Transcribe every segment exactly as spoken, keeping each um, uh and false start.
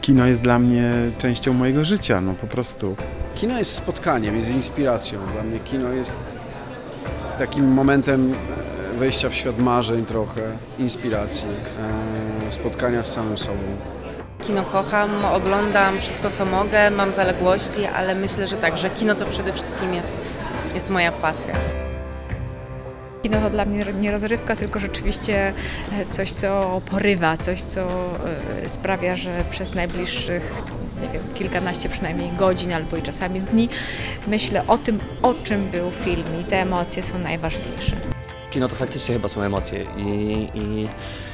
kino jest dla mnie częścią mojego życia, no po prostu. Kino jest spotkaniem, jest inspiracją. Dla mnie kino jest takim momentem wejścia w świat marzeń trochę, inspiracji, spotkania z samym sobą. Kino kocham, oglądam wszystko co mogę, mam zaległości, ale myślę, że tak, że kino to przede wszystkim jest, jest moja pasja. Kino to dla mnie nie rozrywka, tylko rzeczywiście coś, co porywa, coś, co sprawia, że przez najbliższych, nie wiem, kilkanaście przynajmniej godzin albo i czasami dni myślę o tym, o czym był film, i te emocje są najważniejsze. Kino to faktycznie chyba są emocje i, i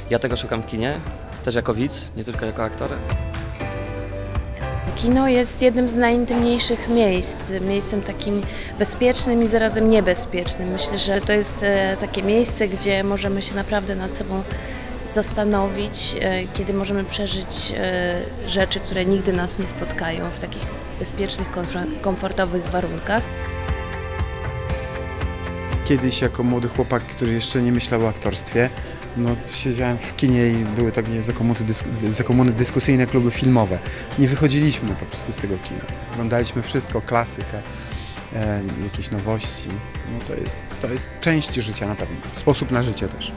ja tego szukam w kinie, też jako widz, nie tylko jako aktor. Kino jest jednym z najintymniejszych miejsc, miejscem takim bezpiecznym i zarazem niebezpiecznym. Myślę, że to jest takie miejsce, gdzie możemy się naprawdę nad sobą zastanowić, kiedy możemy przeżyć rzeczy, które nigdy nas nie spotkają w takich bezpiecznych, komfortowych warunkach. Kiedyś jako młody chłopak, który jeszcze nie myślał o aktorstwie, no, siedziałem w kinie i były takie zakomuny, dysk zakomuny dyskusyjne, kluby filmowe. Nie wychodziliśmy po prostu z tego kina. Oglądaliśmy wszystko, klasykę, e, jakieś nowości. No, to jest, to jest część życia na pewno, sposób na życie też.